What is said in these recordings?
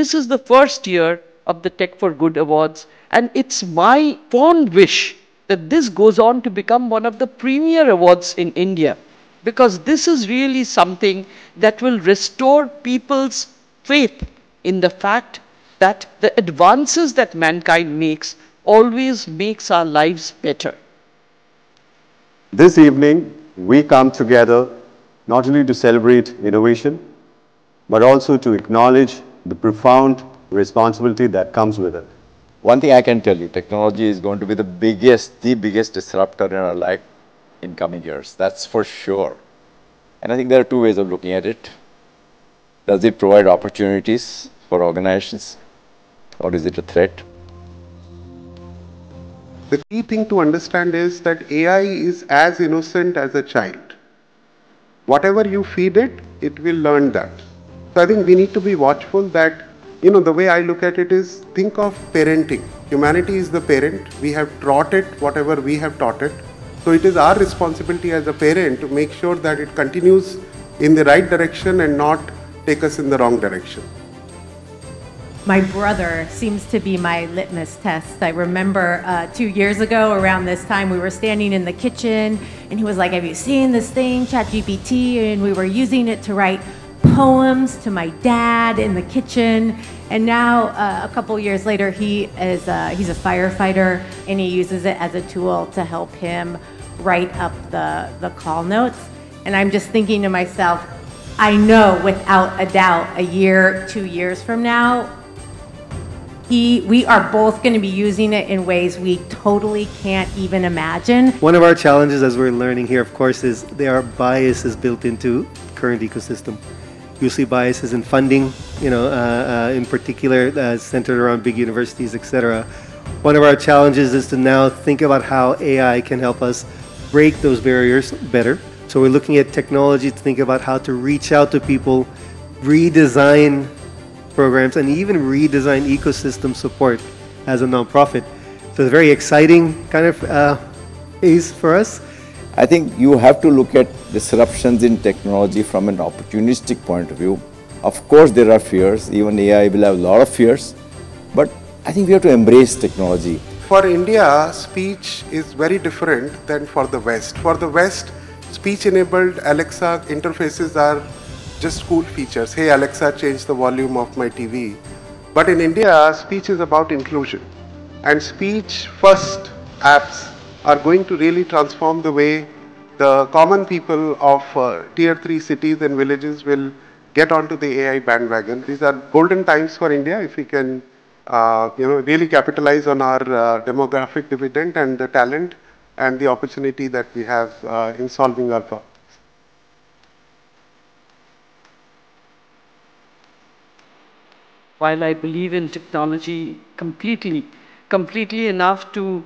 This is the first year of the Tech for Good Awards, and it's my fond wish that this goes on to become one of the premier awards in India, because this is really something that will restore people's faith in the fact that the advances that mankind makes always makes our lives better. This evening, we come together not only to celebrate innovation, but also to acknowledge the profound responsibility that comes with it. One thing I can tell you, technology is going to be the biggest disruptor in our life in coming years. That's for sure. And I think there are two ways of looking at it. Does it provide opportunities for organizations, or is it a threat? The key thing to understand is that AI is as innocent as a child. Whatever you feed it, it will learn that. So I think we need to be watchful that, you know, the way I look at it is, think of parenting. Humanity is the parent. We have taught it whatever we have taught it. So it is our responsibility as a parent to make sure that it continues in the right direction and not take us in the wrong direction. My brother seems to be my litmus test. I remember 2 years ago around this time, we were standing in the kitchen and he was like, "Have you seen this thing, ChatGPT?" And we were using it to write poems to my dad in the kitchen. And now a couple years later, he's a firefighter and he uses it as a tool to help him write up the call notes. And I'm just thinking to myself, I know without a doubt a year, 2 years from now, we are both going to be using it in ways we totally can't even imagine. One of our challenges as we're learning here, of course, is there are biases built into current ecosystem. You see biases in funding, you know, in particular centered around big universities, etc. One of our challenges is to now think about how AI can help us break those barriers better. So we're looking at technology to think about how to reach out to people, redesign programs, and even redesign ecosystem support as a nonprofit. So it's a very exciting kind of phase for us. I think you have to look at disruptions in technology from an opportunistic point of view. Of course, there are fears. Even AI will have a lot of fears. But I think we have to embrace technology. For India, speech is very different than for the West. For the West, speech-enabled Alexa interfaces are just cool features. Hey, Alexa, change the volume of my TV. But in India, speech is about inclusion. And speech-first apps are going to really transform the way the common people of tier 3 cities and villages will get onto the AI bandwagon. These are golden times for India if we can really capitalize on our demographic dividend and the talent and the opportunity that we have in solving our problems. While I believe in technology completely enough to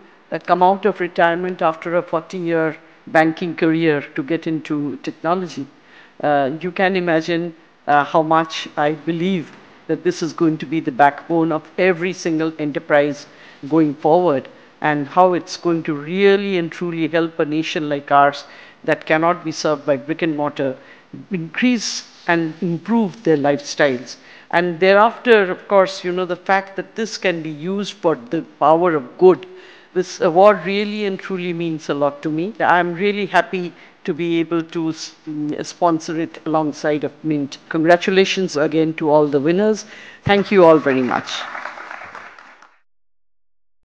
come out of retirement after a 40-year banking career to get into technology, you can imagine how much I believe that this is going to be the backbone of every single enterprise going forward, and how it's going to really and truly help a nation like ours that cannot be served by brick and mortar increase and improve their lifestyles. And thereafter, of course, you know, the fact that this can be used for the power of good, this award really and truly means a lot to me. I'm really happy to be able to sponsor it alongside of Mint. Congratulations again to all the winners. Thank you all very much.